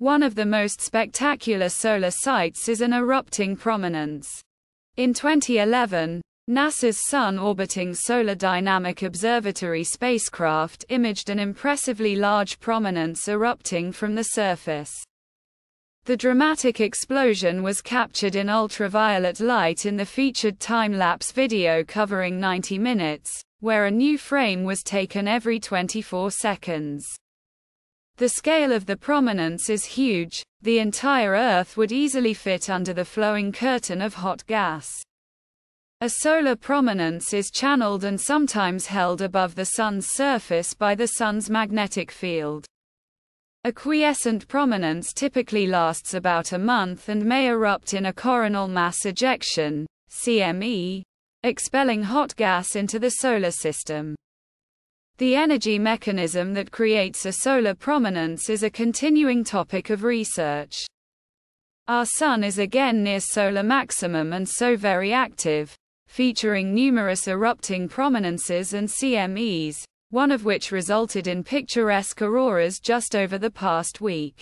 One of the most spectacular solar sights is an erupting prominence. In 2011, NASA's Sun-orbiting Solar Dynamic Observatory spacecraft imaged an impressively large prominence erupting from the surface. The dramatic explosion was captured in ultraviolet light in the featured time-lapse video covering 90 minutes, where a new frame was taken every 24 seconds. The scale of the prominence is huge. The entire Earth would easily fit under the flowing curtain of hot gas. A solar prominence is channeled and sometimes held above the Sun's surface by the Sun's magnetic field. A quiescent prominence typically lasts about a month and may erupt in a coronal mass ejection (CME), expelling hot gas into the solar system. The energy mechanism that creates a solar prominence is a continuing topic of research. Our Sun is again near solar maximum and so very active, featuring numerous erupting prominences and CMEs, one of which resulted in picturesque auroras just over the past week.